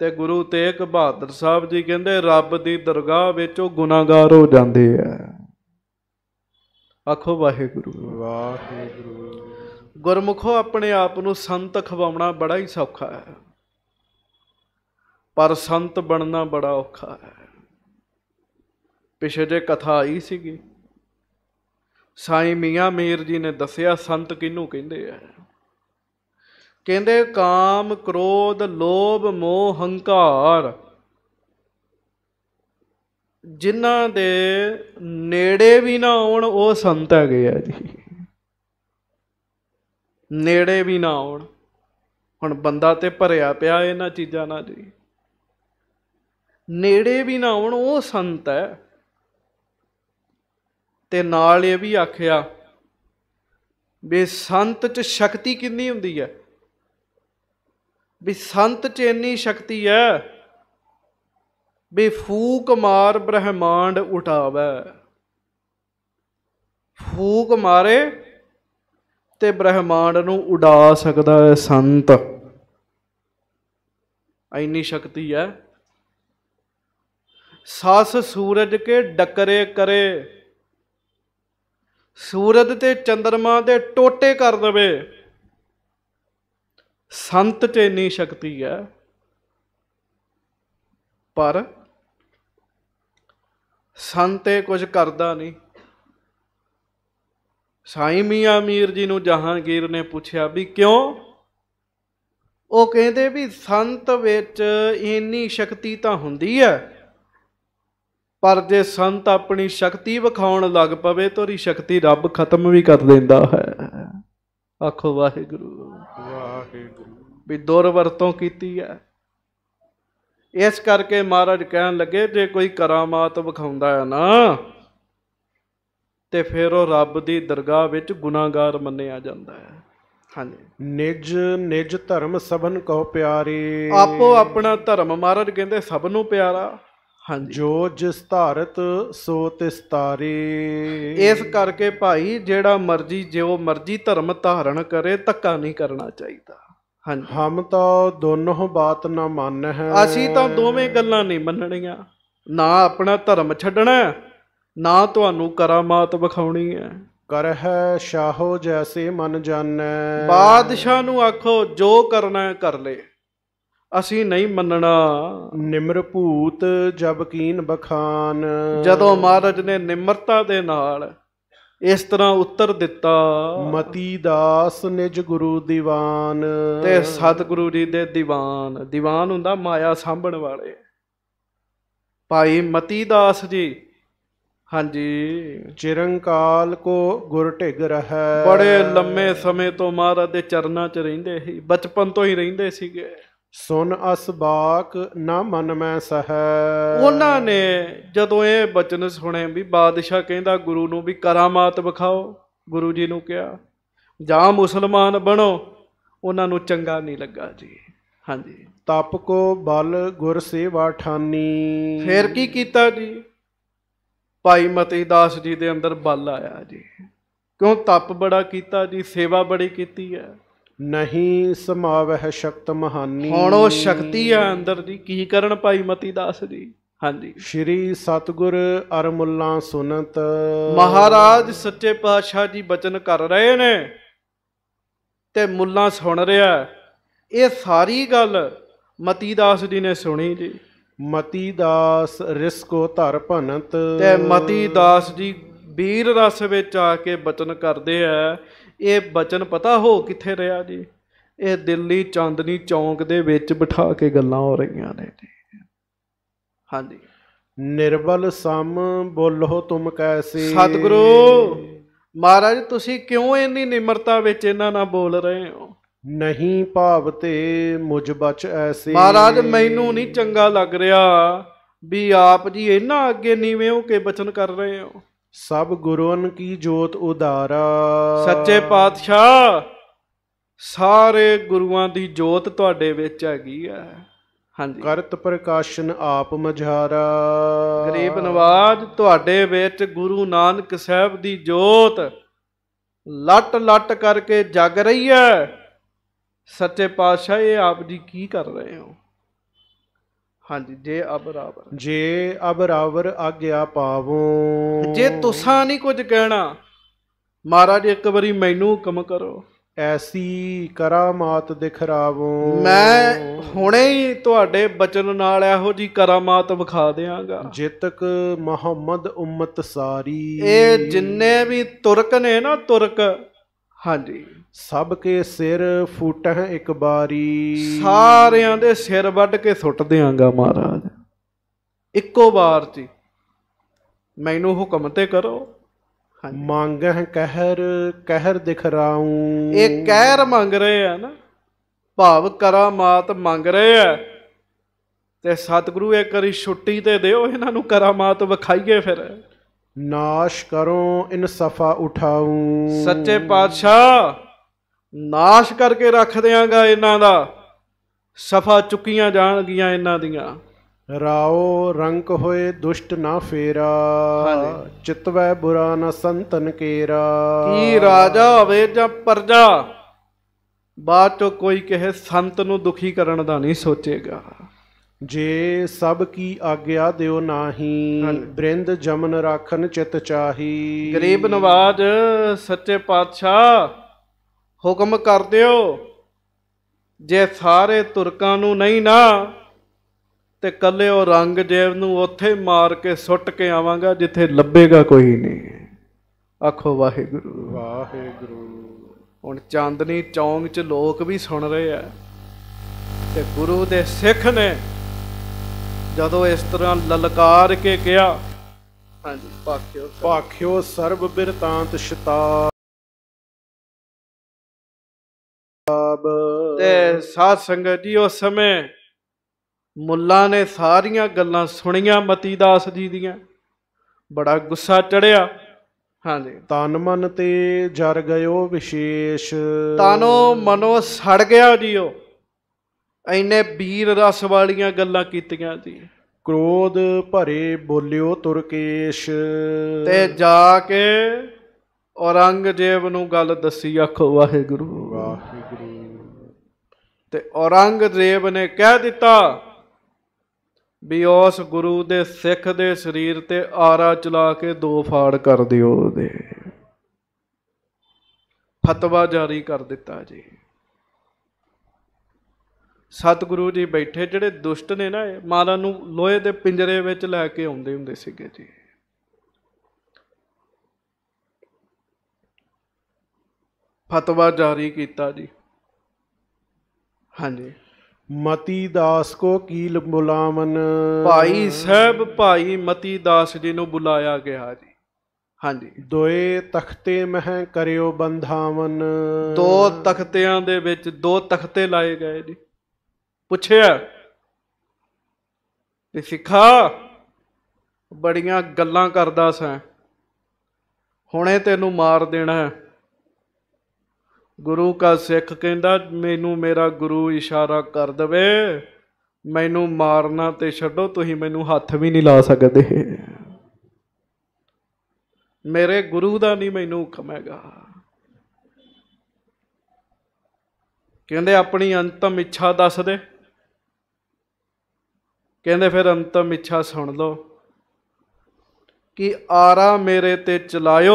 ते गुरु तेग बहादुर साहब जी कहंदे रब दी दरगाह विच ओह गुनाहगार हो जांदे आ। आखो वाहेगुरु वाहेगुरु। गुरमुखो अपने आप नूं संत खवाउणा बड़ा ही सौखा है, पर संत बनना बड़ा औखा है। पिछे जे कथा आई सीगी, साईं मियां मीर जी ने दसिया संत किनू कहंदे आ। कहंदे काम क्रोध लोभ मोह हंकार जिन्हां दे नेड़े भी ना आउण वो संत हैगे आ जी, नेड़े भी ना आउण। हुण बंदा ते भरिया पिया इन्हां चीज़ां नाल जी, नेड़े भी ना आउण वो संत है। ते नाल इह भी आखिया भी संत च शक्ति किन्नी हुंदी है, भी संत च इन्नी शक्ति है बे फूक मार ब्रह्मांड उठावै। फूक मारे ते ब्रह्मांड नूं उड़ा सकदा है संत, इन्नी शक्ति है। सास सूरज के डकरे करे, सूरज ते चंद्रमा दे टोटे कर देवे। संत च इन्नी शक्ति है, पर संत कुछ करता नहीं। साईं मियां मीर जी नूं जहांगीर ने पूछया भी क्यों? वो कहते भी संत विच इन्नी शक्ति तो हुंदी है, पर जे संत अपनी शक्ति विखाउण लग पवे तो उहदी शक्ति रब खत्म भी कर देंदा है। आखो वाहेगुरु वाहेगुरु। भी दुरवरतों कीती है, इस करके महाराज कह लगे जे कोई करामात विखाउंदा है ना ते फिर वह रब की दरगाह विच गुनाहगार मन्निया जांदा है। हाँ जी, निज निज धर्म सबन को प्यारे, आपो अपना धर्म महाराज कहते सब नूं प्यारा। हाँ जी, जो जिस धारत सो तिस तारे। इस करके भाई जेड़ा मर्जी जो मर्जी धर्म धारण करे धक्का नहीं करना चाहिए। हाँ, हम तो दोनों बात ना मन है, असी तो दोवें गल्लां नहीं मनणियां, ना अपना धर्म छड्डना ना तुहानू करामात विखाउणी है। कर है शाहो जैसे मन जाने, बादशाह नू आखो जो करना है कर ले, असी नहीं मनना। निम्र भूत जब कीन बखान, जदों महाराज ने निम्रता दे नाल इस तरह उत्तर दिता। मती दास निज गुरु दीवान, ते सतगुरु जी दे दीवान, दीवान हुंदा माया सांभण वाले, भाई मती दास जी। हाँ जी, चिरंकाल को गुर टेग रहा, बड़े लम्मे समय तो महाराज दे चरना च रहिंदे ही, बचपन तो ही रहिंदे सीगे। सुन असबाक ना मन में सह, उन्हों ने जदों ये बचन सुने भी बादशाह कहता गुरु नूं भी करामात विखाओ, गुरु जी नूं कहा जां मुसलमान बनो, उन्हों नूं चंगा नहीं लगा जी। हाँ जी, तप को बल गुर सेवा ठानी, फिर की कीता जी? भाई मती दास जी दे अंदर बल आया जी, क्यों तप बड़ा कीता जी, सेवा बड़ी कीती है। नहीं समावह शक्त महानी, हुण ओह शक्ति है अंदर जी, की करन भाई मती दास जी। हाँ जी, श्री सतगुर अरमुल्ला सुनत, महाराज सच्चे पातशाह जी बचन कर रहे ने ते मुल्ला सुन रहा, ये सारी गल मती दास जी ने सुनी जी। मती दास रिस्को धर भनत, ते मती दास जी वीर रस विच आके बचन करते हैं। ये बचन पता हो कित्थे रहा जी, ये दिल्ली चांदनी चौंक दे विच बिठा के गल्लां हो रही ने जी। हाँ जी, निर्बल सम बोलो तुम कैसे। सतगुरु महाराज तुसी क्यों इन्नी निमरता विच इन्हां नाल बोल रहे हो। नहीं भावते मुझ बच ऐसे। महाराज मैनू नहीं चंगा लग रहा भी आप जी इन्हां अगे नीवें हो के बचन कर रहे हो। सब गुरुअन की जोत उदारा। सच्चे पातशाह सारे गुरुआं दी जोत तुहाडे विच हैगी है। हाँ जी, करत प्रकाशन आप मझारा। गरीब नवाज तुहाडे विच गुरु नानक साहब दी जोत लट लट करके जग रही है। सच्चे पातशाह ये आप जी की कर रहे हो। हाँ जी, जे अबरावर आग्या पावो। जे तुसा नहीं कुछ कहना महाराज एक बारी मैनू हुक्म करो। ऐसी करामात दिखरावो। मैं हुणे ही तुहाडे बचन नाल इहो जी करामात विखा देंगा। जितक मुहम्मद उम्मत सारी। ये जिन्ने भी तुरक ने ना तुरक, हाँ जी, सबके सिर फूट एक बारी। सारियां दे सिर वड्ड के सुट देंगा महाराज इक्को बार जी। मैनू हुक्म ते करो। मांग कहर कहर दिखराऊं। ये कहर मांग रहे है ना, भाव करामात मांग रहे है। ते सतगुरु एक बारी छुट्टी ते दिओ, इन्हां नू करामात विखाईए फिर। नाश करो इन सफा उठाऊं। सच्चे पातशाह नाश करके रख देंगा इन्हां दा, सफा चुकियां जाणगियां इन्हां दियां। राओ रंक होए दुष्ट ना फेरा। चितवै बुरा ना संतन केरा। की राजा होवे जां प्रजा बाद चो कोई कहे संत नू दुखी करन दा नहीं सोचेगा। जे सब की आग्या दिओ नाही। बृंद जमन राखन चित चाही। गरीब नवाज सच्चे पातशाह हुक्म कर दिओ। जे सारे तुरकां नू नहीं ना ते कल्ले औरंगजेब नू उत्थे मार के सुट के आवांगा जिथे लभेगा कोई नहीं। आखो वाहिगुरू वाहिगुरू। हुण चांदनी चौंक च लोग भी सुन रहे हैं ते गुरु दे सिख ने जदों इस तरह ललकार के गया। हाँ जी, पाख्यो सर्व बिरतांत शताब। ते साध संगत जी उस समय मुल्ला ने सारिया गल्लां सुनिया मती दास जी दियां, बड़ा गुस्सा चढ़िया। हाँ जी, तन मन ते जर गयो विशेष। तानो मनो सड़ गया जी। ओ इन्ने वीर रस वालियां गल्लां कीतियां जी। क्रोध भरे बोलियो तुरकेश। ते जाके औरंगजेब नू गल दसी। आखो वाहिगुरू वाहिगुरू। ते औरंगजेब ने कह दिता भी उस गुरु दे सिख दे शरीर ते आरा चला के दो फाड़ कर दिओ दे। फतवा जारी कर दिता जी। सतगुरु जी बैठे जिहड़े दुष्ट ने ना, माला नूं लोहे दे पिंजरे विच लैके आउंदे हुंदे सीगे जी। फतवा जारी कीता जी। हाँ जी, मती दास को कील बुलावन। भाई साहब भाई मती दास जी नूं बुलाया गया जी। हाँ जी, दोए तख्ते मह करियो बंधावन। दो तख्तियां दे विच दो तख्ते लाए गए जी। पुछया सिखा बड़ियां गल्लां करदा सैं, हुणे तेनू मार देना है। गुरु का सिख कहंदा मैनू मेरा गुरु इशारा कर दवे मैनू मारना ते छड्डो, तुसीं मैनू हथ भी नहीं ला सकदे, मेरे गुरु दा नहीं मैनू हुक्म हैगा। कहंदे अपनी अंतम इच्छा दस दे। कहते फिर अंतम इच्छा सुन लो कि आरा मेरे ते चलायो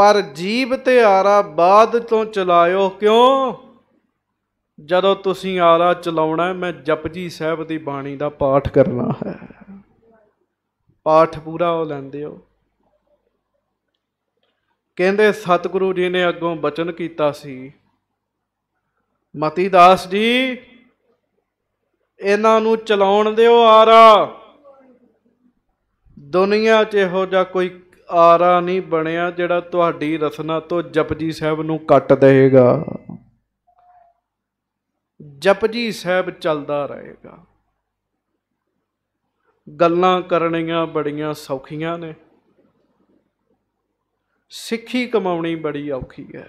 पर जीभ ते आरा बाद तो चलायो। क्यों? जदों तुसीं आरा चलाउणा मैं जपजी साहब की बाणी का पाठ करना है। पाठ पूरा हो लैंदे हो। कहते सतगुरु जी ने अगों बचन किया सी, मती दास जी इन्हां नूं चलाउण दिओ आरा, दुनिया च इहो जिहा कोई आरा नहीं बनिया जिहड़ा तुहाडी रसना तो जपजी साहिब नूं कट देगा। जपजी साहिब चलदा रहेगा। गल्लां करनियां बड़ियां सौखियां ने, सिੱਖੀ कमाउणी बड़ी औखी है।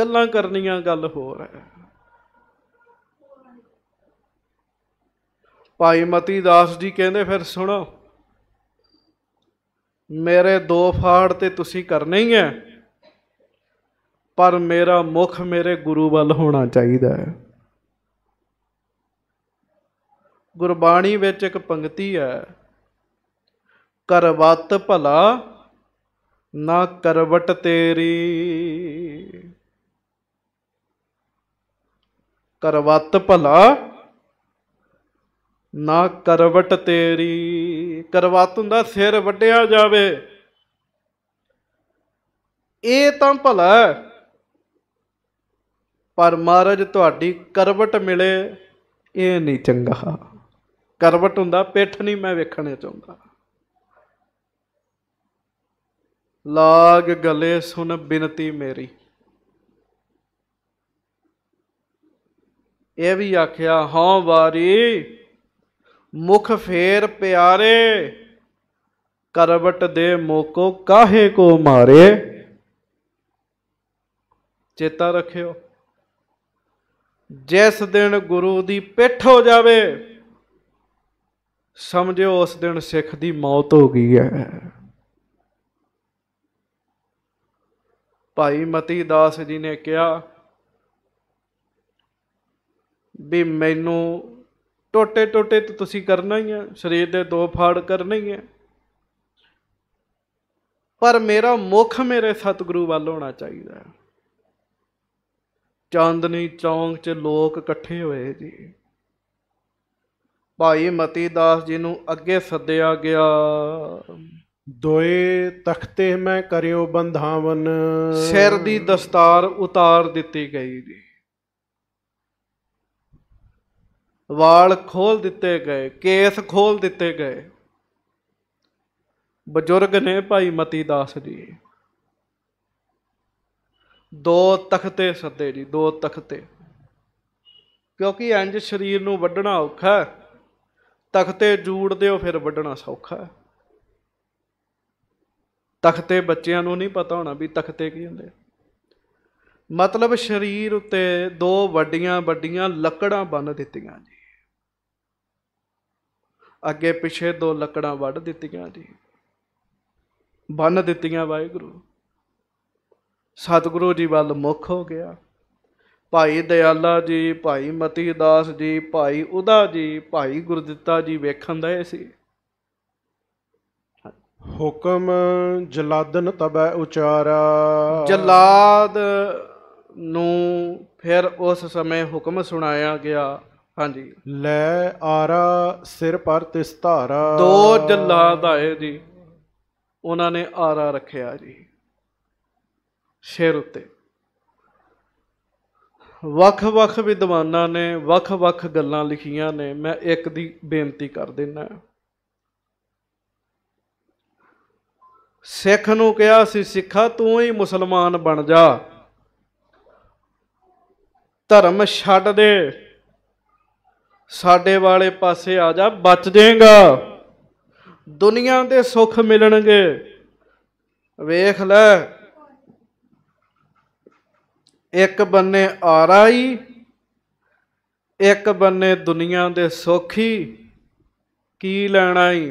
गल्लां करनियां गल होर है। भाई मती दास जी कहते फिर सुनो, मेरे दो फाड़ तो तुसी करने ही है, पर मेरा मुख मेरे गुरु वाल होना चाहिए। गुरबाणी विच एक पंक्ति है, करवत भला ना करवट तेरी, करवत भला ना करवट तेरी। करवत हुंदा सिर वड्डिया जावे, ये तो भला, पर महाराज तुहाडी करवट मिले ये नहीं चंगा। करवट हुंदा पिठ नहीं मैं वेखणे चाहुंदा। लाग गले सुन बिनती मेरी, ये भी आख्या हाँ वारी, मुख फेर प्यारे, करवट दे मोको काहे को मारे। चेता रखियो, जिस दिन गुरु दी पिठ हो जावे समझो उस दिन सिख दी मौत हो गई है। भाई मती दास जी ने कहा भी मैनू टोटे टोटे तो तुसी करना ही है, शरीर के दो फाड़ करने ही है, पर मेरा मुख मेरे सतगुरु वाल होना चाहिए। चांदनी चौंक च लोग कट्ठे हुए जी, भाई मती दास जी नू अगे सद्या गया। दोए तख्ते मैं करियो बंधावन, सिर दी दस्तार उतार दिती गई जी, वाल खोल दिते गए, केस खोल दिते गए। बजुर्ग ने भाई मती दास जी, दो तख्ते सदे जी, दो तख्ते, क्योंकि इंज शरीर नूं वड्ढना औखा, तख्ते जूड़ दिओ फिर वड्ढना सौखा। तख्ते बच्चों नूं नहीं पता होना भी तख्ते की हुंदे, मतलब शरीर उत्ते दो वड्डियां वड्डियां लकड़ां बन दित्तियां जी, अगे पिछे दो लकड़ां वड्ड दित्तियां जी, बन दित्तियां। वाहिगुरु सतगुरु जी वाल मुख हो गया। भाई दयाला जी, भाई मती दास जी, भाई उदा जी, भाई गुरदित्ता जी वेखण दए सी। हुक्म जलादन तबै उचारा, जलाद नूं फिर उस समय हुक्म सुनाया गया। हाँ जी, लै आरा सिर पर तिस धारा। दो जलाद आए जी, उन्होंने आरा रखिया जी सिर उत्ते। वख वख विद्वाना ने वख वख गल्लां लिखियां ने, मैं एक दी बेनती कर देना। सिख नूं कहा सी, सिखा तू ही मुसलमान बन जा, धर्म छड्ड दे, साडे वाले पासे आ जा, बच जाएगा, दुनिया दे सुख मिलणगे। वेख लै एक बन्ने आरा ही, एक बन्ने दुनिया दे सुख ही, की लैणा ही।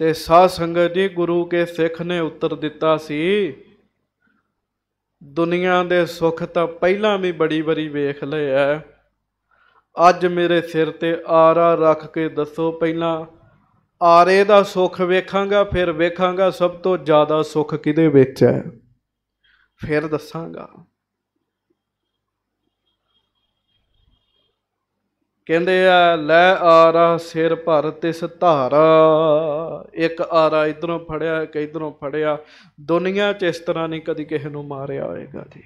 ते साध संगत जी, गुरु के सिख ने उत्तर दिता सी, दुनिया दे सुख तां पहलां भी बड़ी बारी वेख लए है, अज मेरे सिर ते आरा रख के दसो, पहलां आरे दा सुख वेखांगा, फिर वेखांगा सब तो ज़्यादा सुख किहदे विच है, फिर दसांगा। कहते हैं लै आरा सिर भर तिस धारा, एक आरा इधरों फड़िया एक इधरों फड़िया, दुनिया च इस तरह नहीं कभी किसी को मारिया होएगा जी।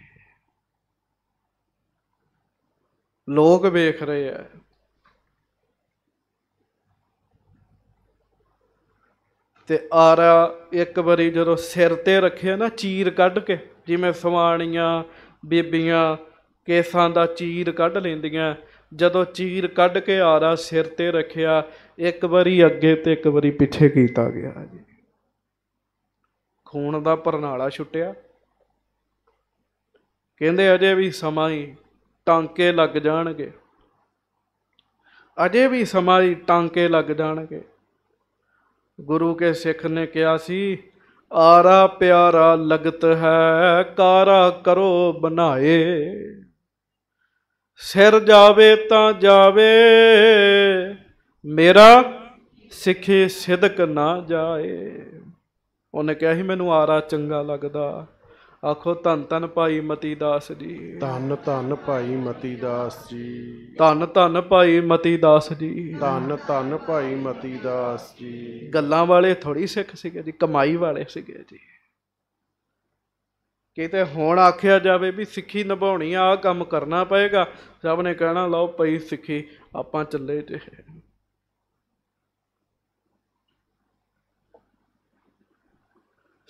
लोग वेख रहे हैं, ते आरा एक बारी जो सिर ते रखे ना चीर कढ़ के, जिवें सवाणियां बीबियां केसां दा चीर कढ़ लैंदियां, जदों चीर कढ़ के आरा सिर ते रखिया एक बारी अगे ते एक बारी पिछे कीता गया जी, खून दा परनाला छुट्टिया। कहंदे अजे भी समा ही टांके लग जाणगे, अजे भी समा ही टांके लग जाणगे। गुरु के सिख ने कहा सी, आरा प्यारा लगत है कारा करो बनाए, सिर जावे ता जावे मेरा सिखे सिदक ना जाए। उन्हें कहा ही मैनू आरा चंगा लगदा। आखो धन धन भाई मती दास जी, धन धन भाई मती दास जी, धन धन भाई मती दास जी, धन धन भाई मती दास जी। गल्लां वाले थोड़ी सिख सीगे जी, कमाई वाले सीगे जी। किते हुण आखिया जावे भी सिक्खी निभाउणी आ काम करना पएगा, सब ने कहना लो पई सिक्खी आपां चले जे।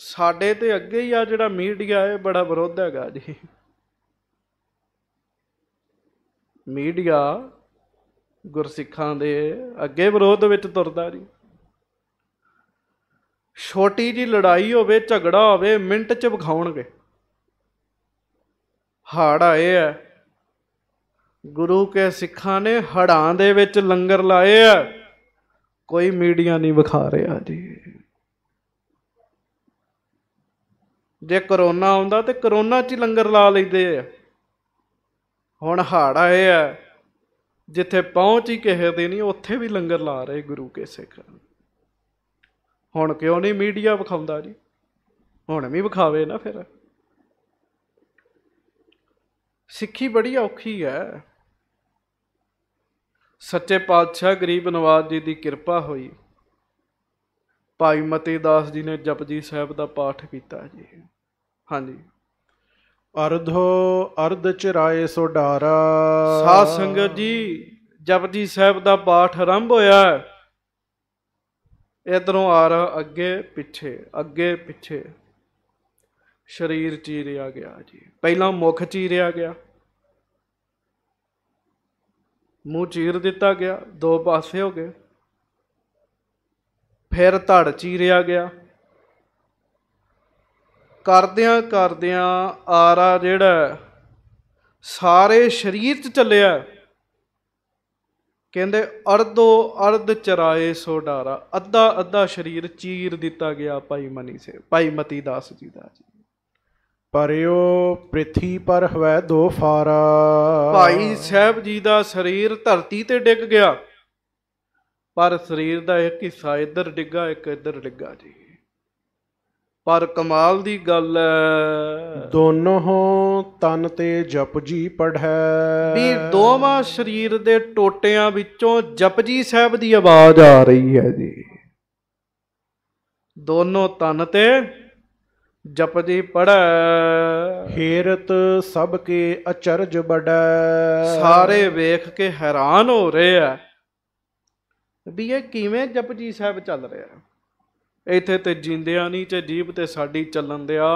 साडे ते अगे ही आ जिहड़ा मीडिया है बड़ा विरोध हैगा जी। मीडिया गुरसिखां दे अगे विरोध विच तुरदा जी। छोटी जी लड़ाई होवे झगड़ा होवे मिंट च विखाउणगे। हाड़ आए है, गुरु के सिखां ने हड़ां दे विच लंगर लाए है, कोई मीडिया नहीं विखा रहा जी। जे करोना आउंदा ते करोना च लंगर ला लैंदे। हुण हाड़ आए है, जिथे पहुँच ही किसी दी नहीं उत्थे भी लंगर ला रहे गुरु के सिख। हुण क्यों नहीं मीडिया विखाउंदा जी? हुण भी विखावे ना। फिर सिक्खी बड़ी औखी है। सच्चे पातशाह गरीब नवाज जी की किरपा हुई, भाई मती दास जी ने जप जी साहब का पाठ किया जी। हाँ जी, अर्धो अर्ध चिराए सो डारा। साध संगत जी, जप जी साहब का पाठ आरंभ होया, इधरों आ रहा अगे पिछे अगे पिछे, शरीर चीरिया गया जी। पहला मुख चीरिया गया, मुँह चीर दिता गया, दो पासे हो गए। फिर धड़ चीरिया गया। करदियां करदियां आरा जिहड़ा सारे शरीर च चलिया। कहंदे अर्धो अर्ध चराए सो डारा, अद्धा अद्धा शरीर चीर दिता गया भाई मती दास जी का जी। परो पृथ्वी पर हवै दो फारा। भाई साहब जी का शरीर धरती ते डिग गया, पर शरीर का एक हिस्सा इधर डिगा एक इधर डिगा जी। पर कमाल की गल है, दोनों तन ते जप जी पढ़ै। भी दोवां शरीर के टोटियां विचों जप जी साहब की आवाज आ रही है जी। दोनों तन ते जप जी पढ़ै, हेरत सब के अचरज बढ़ै। सारे वेख के हैरान हो रहे है भी ये किवें जप जी साहब चल रहा है। इत्थे ते जींदिया नहीं ते जीभ ते साडी चलन दिया।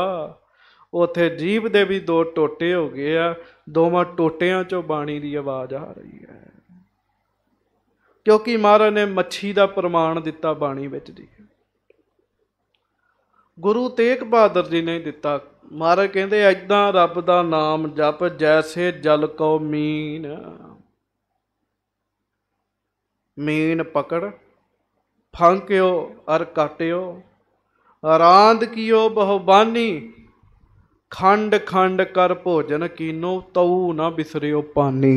उत्थे जीभ दे भी दो टोटे हो गए आ, दोवां टोटियां चों बाणी दी आवाज़ आ रही है। क्योंकि महाराज ने मच्छी दा प्रमाण दिता बाणी विच जी। गुरु तेग बहादुर जी ने दिता। महाराज कहंदे ऐदां रब दा नाम जप जैसे जल को मीन। मीन पकड़ फांक्यो अर काट्यो, रांद कियो बहुबानी, खंड खंड कर भोजन कीनो, तऊ ना बिसरियो पानी।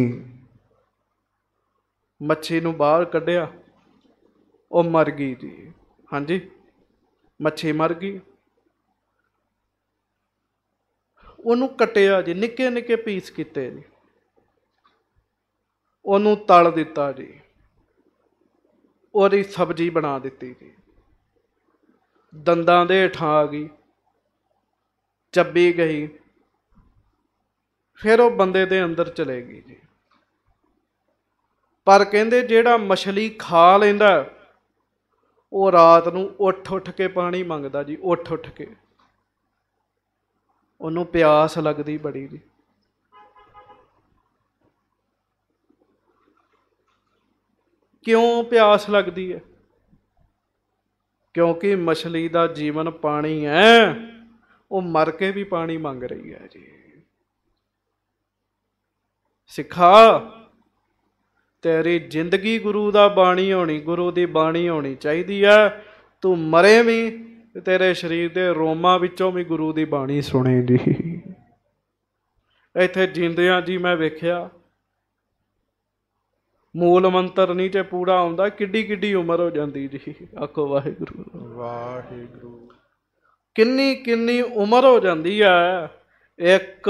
मच्छी नूं बाहर कढ़िया, वो मर गई जी। हाँ जी, मच्छी मर गई। उन्होंने कटिया जी, निके निके पीस किते जी। ओनू तल दिता जी, और सब्जी बना दी जी, दंदा दे हेठां आ गई, चबी गई, फिर वो बंदे दे अंदर चले गई जी। पर कहते जेड़ा मछली खा लेंदा वो रात नूं उठ उठ के पानी मंगदा जी, उठ उठ के, उन्हों प्यास लगती बड़ी जी। क्यों प्यास लगती है? क्योंकि मछली का जीवन पानी है, वो मर के भी पानी मांग रही है जी। सिखा, तेरी जिंदगी गुरु दा बाणी होनी, गुरु दी बाणी होनी चाहिदी है। तू मरे भी तेरे शरीर के रोमां विचों भी गुरु दी बाणी सुने जी। इत्थे जींदियां जी मैं वेख्या मूल मंत्र नहीं ते पूरा आउंदा, किड्डी किड्डी उम्र हो जाती जी। आखो वाहिगुरू वाहिगुरू। किन्नी किन्नी उम्र हो जाती है। एक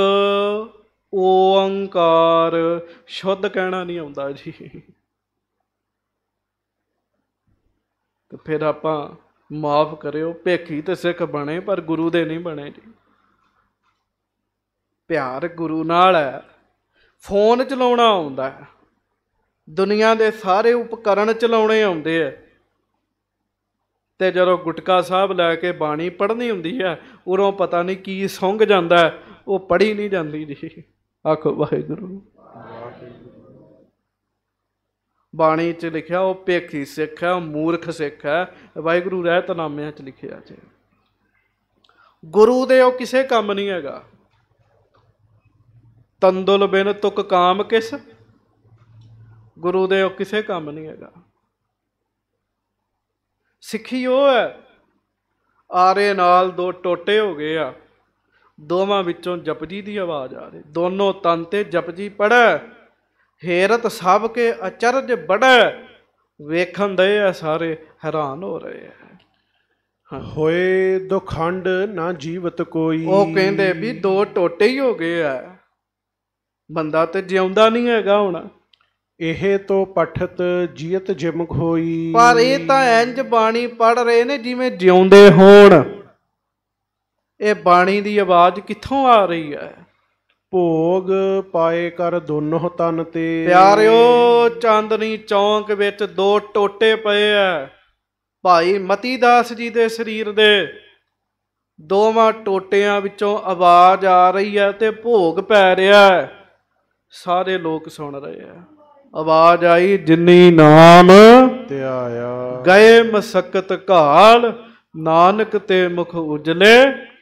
ओंकार शुद्ध कहना नहीं आउंदा जी। तो फिर आप माफ करो, भेखी तो सिख बने पर गुरु दे नहीं बने जी। प्यार गुरु नाल है। फोन चलाउणा आउंदा है, दुनिया के सारे उपकरण चलाने आउंदे है, ते जदों गुटका साहब लैके बाणी पढ़नी हुंदी है, उरों पता नहीं की सौंग जांदा है, वो पढ़ी नहीं जाती जी। आखो वाहिगुरू। बाणी च लिखा वो भेखी सिख है, मूर्ख सिख है। वाहिगुरू रहतनामियां च लिखिया जी गुरु दे वो किसे काम नहीं हैगा। तंदुल बिन तुक काम किस, गुरु दे वो किसे काम नहीं हैगा। सिखी वो है आरे नाल दो टोटे हो गए आ, दोवां विचों जप जी की आवाज़ आ रही, दोनों तन ते जप जी पढ़ै, हेरत सब के अचरज बढ़ै, वेखन दे सारे हैरान हो रहे हैं। हाँ। होए दुखंड ना जीवत कोई। वो कहते भी दो टोटे ही हो गए है, बंदा तो जिउंदा नहीं हैगा हुण। एह तो पठत जीयत जिम खोई। पर यह तो इंज बाणी पढ़ रहे ने जिवें जिउंदे होण। ये बाणी की आवाज कित्थों आ रही है? भोग पाए कर दोनों तन ते। प्यारिओ चांदनी चौंक विच दो टोटे पए है भाई मती दास जी दे शरीर दे, दोवां टोटियां विचों आवाज आ रही है ते भोग पै रिहा है। सारे लोग सुन रहे हैं। आवाज आई, जिन्नी नाम ते आया गए मसकत घाल, नानक ते मुख उजले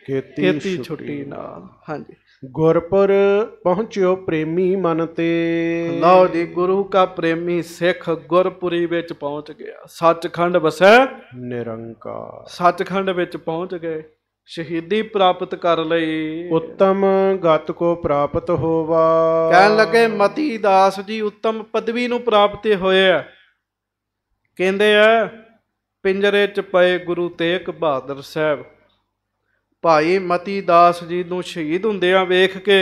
खेती छुट्टी नाल। हाँ जी। गुर पर पहुंचो प्रेमी मन ते। लो जी, गुरु का प्रेमी सिख गुरपुरी विच पहुंच गया। सचखंड बसै निरंकार, सचखंड विच पहुंच गए, शहीदी प्राप्त कर लई। उत्तम गत को प्राप्त होवा। कहन लगे मती दास जी उत्तम पदवी नूं प्राप्त होए। कहंदे आ पिंजरे च पए गुरु तेग बहादुर साहब, भाई मती दास जी नूं शहीद हुंदिआं वेख के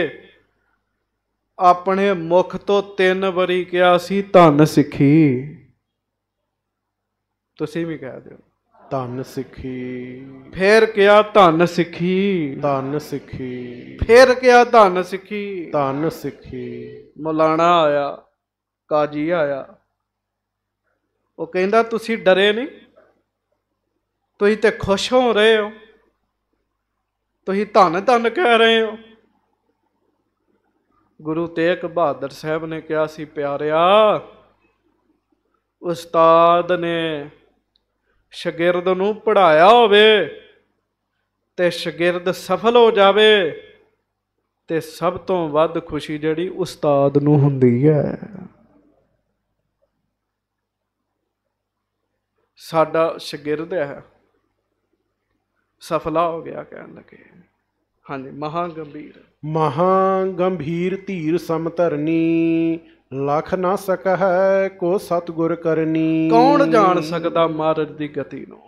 अपने मुख तो 3 वारी कहा सी धन सिखी। तुसीं भी कह दिओ धन सिखी। फिर क्या धन सिखी, धन सिखी। फिर क्या धन सिखी, धन सिखी। मौलाना आया, काजी आया, वो कहंदा तुसी डरे नहीं, तुसी ते खुश हो रहे हो, तुसी धन धन कह रहे हो। गुरु तेग बहादुर साहब ने कहा सी प्यारिया, उस्ताद ने शगिर्द नूं पढ़ाया होवे ते शगिर्द सफल हो जावे ते सब तो वध खुशी जड़ी उस्ताद नूं हुंदी है। साडा शगिर्द है सफला हो गया, कहन लगे। हाँ जी। महागंभीर, महागंभीर धीर समधरनी, लख ना सक है को सतगुर करनी। कौन जान सकता मारज की गति नूं।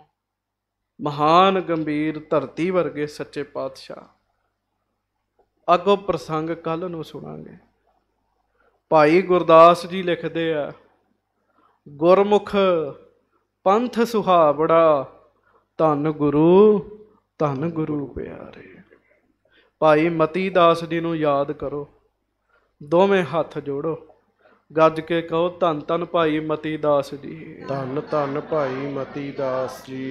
महान गंभीर धरती वर्गे सच्चे पातशाह। अगो प्रसंग कल नूं सुनांगे। भाई गुरदास जी लिखते हैं, गुरमुख पंथ सुहावड़ा, धन गुरु प्यारे। भाई मती दास जी नूं याद करो, दोवें हाथ जोड़ो, गज के कहो धन धन भाई मती दास जी, धन धन भाई मती दास जी,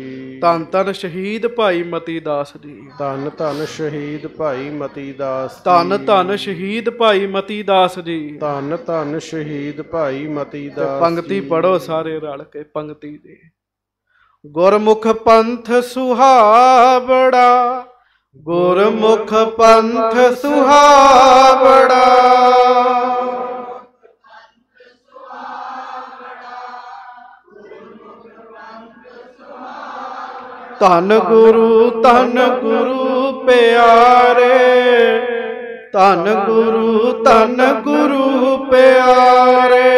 धन धन शहीद भाई मती दास जी, धन धन शहीद भाई मती दास, धन धन शहीद भाई मती दास जी, धन धन शहीद भाई मती दास। पंक्ति पढ़ो सारे रल के, पंक्ति दे। गुरमुख पंथ सुहावड़ा, गुरमुख पंथ सुहावड़ा, धन गुरु प्यारे, धन गुरु प्यारे,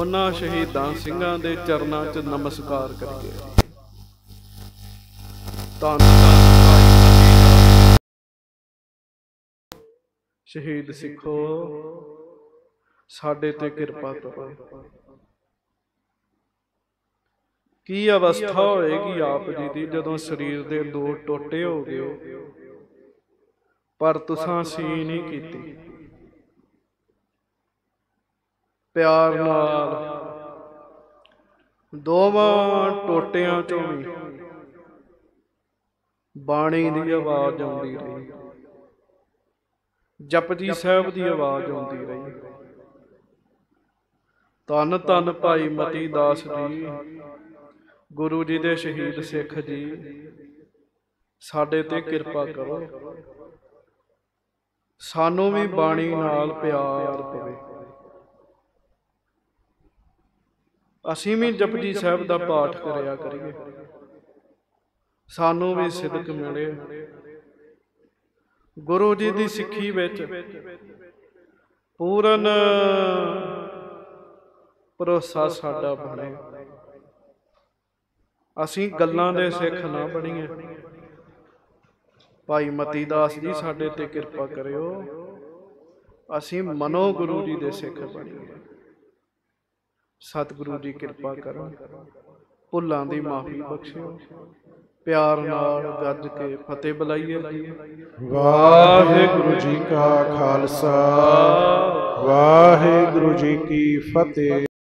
उन्हां शहीदां सिंघां दे चरनां च नमस्कार करिए। शहीद सिखो, साडे ते किरपा करो। की अवस्था होएगी आप जी दी जदों शरीर दे दो टोटे हो गए पर तुसां सी नहीं कीती, प्यार नाल दोवां टोटियां चों भी बाणी दी आवाज़ आउंदी रही, जपजी साहिब दी आवाज़ आउंदी रही। धन धन भाई मती दास जी, गुरु जी दे शहीद सिख जी, साडे ते किरपा करो, सानू भी बाणी नाल प्यार पवे, असीं भी जपजी साहिब का पाठ कराया करिए, सानू भी सिदक मिले। गुरु जी की सिक्खी विच पूर्ण भरोसा साडा बने, असीं गल्लां दे सिख ना बणीए। भाई मती दास जी साडे ते किरपा करियो, असीं मनो गुरु जी दे सिख बणीए। सतगुरु जी कृपा करो, भुलां दी माफी बख्शो, प्यार नाल गज के फतेह बुलाइए। वाहिगुरु जी का खालसा, वाहिगुरु जी की फतेह।